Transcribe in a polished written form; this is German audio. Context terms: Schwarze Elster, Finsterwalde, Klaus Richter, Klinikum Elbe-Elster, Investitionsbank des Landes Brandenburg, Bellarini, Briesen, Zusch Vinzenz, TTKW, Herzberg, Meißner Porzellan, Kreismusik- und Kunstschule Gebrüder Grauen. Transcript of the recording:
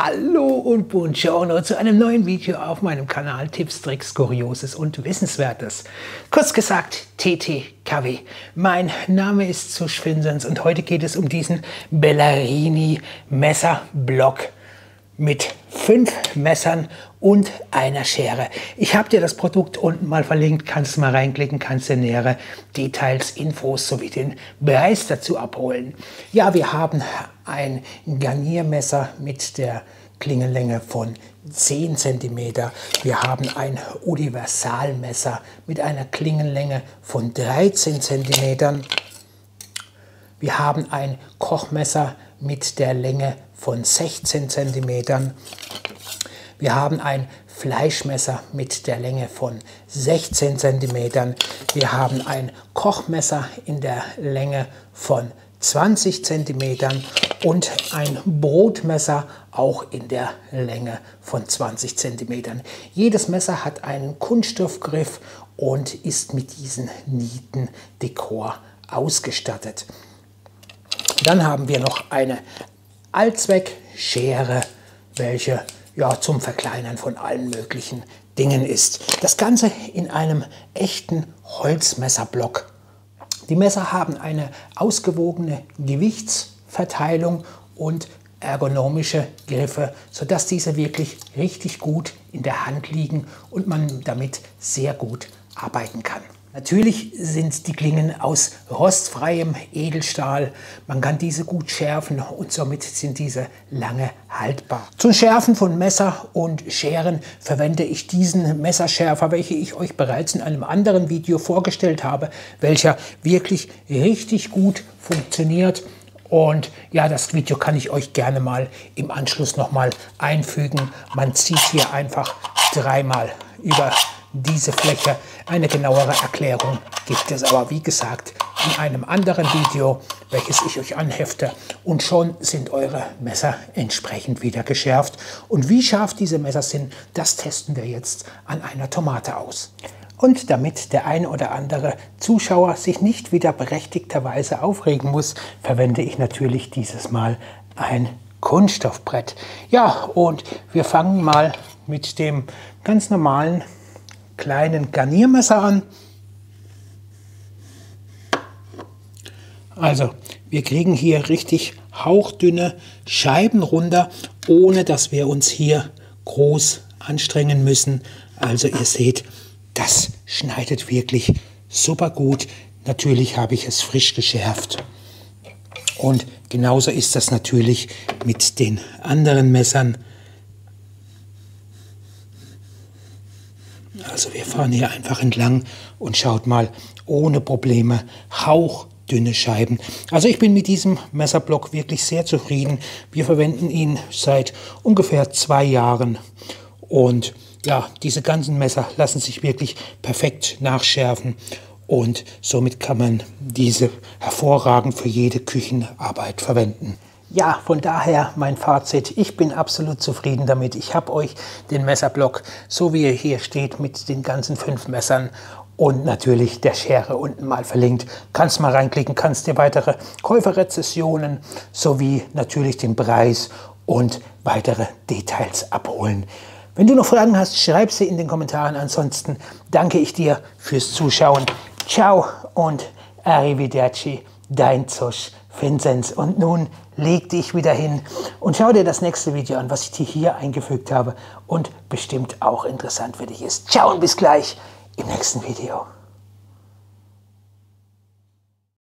Hallo und buongiorno zu einem neuen Video auf meinem Kanal Tipps, Tricks, Kurioses und Wissenswertes. Kurz gesagt TTKW. Mein Name ist Zusch Vinzenz und heute geht es um diesen Bellarini Messerblock mit 5 Messern und einer Schere. Ich habe dir das Produkt unten mal verlinkt, kannst mal reinklicken, kannst dir nähere Details, Infos sowie den Preis dazu abholen. Ja, wir haben ein Garniermesser mit der Klingenlänge von 10 cm. Wir haben ein Universalmesser mit einer Klingenlänge von 13 cm. Wir haben ein Kochmesser mit der Länge von 16 cm. Wir haben ein Fleischmesser mit der Länge von 16 cm. Wir haben ein Kochmesser in der Länge von 20 cm und ein Brotmesser auch in der Länge von 20 cm. Jedes Messer hat einen Kunststoffgriff und ist mit diesen Nieten Dekor ausgestattet. Dann haben wir noch eine Allzweckschere, welche ja zum Verkleinern von allen möglichen Dingen ist. Das Ganze in einem echten Holzmesserblock. Die Messer haben eine ausgewogene Gewichtsverteilung und ergonomische Griffe, sodass diese wirklich richtig gut in der Hand liegen und man damit sehr gut arbeiten kann. Natürlich sind die Klingen aus rostfreiem Edelstahl. Man kann diese gut schärfen und somit sind diese lange haltbar. Zum Schärfen von Messer und Scheren verwende ich diesen Messerschärfer, welchen ich euch bereits in einem anderen Video vorgestellt habe, welcher wirklich richtig gut funktioniert. Und ja, das Video kann ich euch gerne mal im Anschluss nochmal einfügen. Man zieht hier einfach dreimal über diese Fläche. Eine genauere Erklärung gibt es aber, wie gesagt, in einem anderen Video, welches ich euch anhefte. Und schon sind eure Messer entsprechend wieder geschärft. Und wie scharf diese Messer sind, das testen wir jetzt an einer Tomate aus. Und damit der ein oder andere Zuschauer sich nicht wieder berechtigterweise aufregen muss, verwende ich natürlich dieses Mal ein Kunststoffbrett. Ja, und wir fangen mal mit dem ganz normalen kleinen Garniermesser an. Also, wir kriegen hier richtig hauchdünne Scheiben runter, ohne dass wir uns hier groß anstrengen müssen. Also, ihr seht, das schneidet wirklich super gut. Natürlich habe ich es frisch geschärft. Und genauso ist das natürlich mit den anderen Messern. Also wir fahren hier einfach entlang und schaut mal, ohne Probleme, hauchdünne Scheiben. Also ich bin mit diesem Messerblock wirklich sehr zufrieden. Wir verwenden ihn seit ungefähr 2 Jahren. Und ja, diese ganzen Messer lassen sich wirklich perfekt nachschärfen. Und somit kann man diese hervorragend für jede Küchenarbeit verwenden. Ja, von daher mein Fazit. Ich bin absolut zufrieden damit. Ich habe euch den Messerblock, so wie er hier steht, mit den ganzen 5 Messern und natürlich der Schere unten mal verlinkt. Kannst mal reinklicken, kannst dir weitere Käuferrezessionen sowie natürlich den Preis und weitere Details abholen. Wenn du noch Fragen hast, schreib sie in den Kommentaren. Ansonsten danke ich dir fürs Zuschauen. Ciao und arrivederci, dein Zusch Vinzenz. Und nun leg dich wieder hin und schau dir das nächste Video an, was ich dir hier eingefügt habe und bestimmt auch interessant für dich ist. Ciao und bis gleich im nächsten Video.